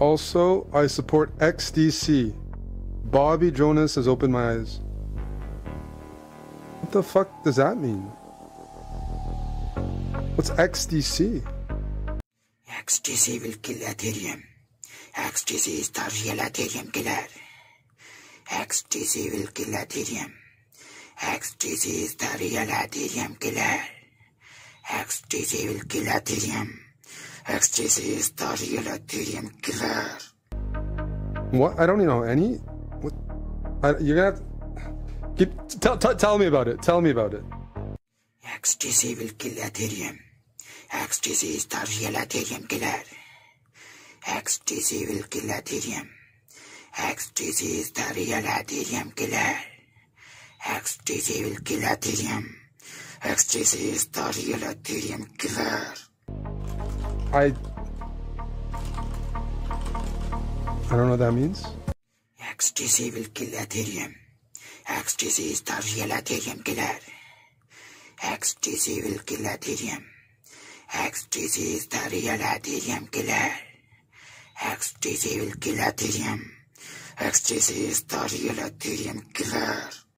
Also, I support XDC. Bobby Jonas has opened my eyes. What the fuck does that mean? What's XDC? XDC will kill Ethereum. XDC is the real Ethereum killer. XDC will kill Ethereum. XDC is the real Ethereum killer. XDC will kill Ethereum. XDC is the real Ethereum killer. What? I don't even know any. What? You're gonna have to tell me about it. Tell me about it. XDC will kill Ethereum. XDC is the real Ethereum killer. XDC will kill Ethereum. XDC is the real Ethereum killer. XDC will kill Ethereum. XDC is the real Ethereum killer. I don't know what that means. XDC will kill Ethereum. XDC is the real Ethereum killer. XDC will kill Ethereum. XDC is the real Ethereum killer. XDC will kill Ethereum. XDC is the real Ethereum killer.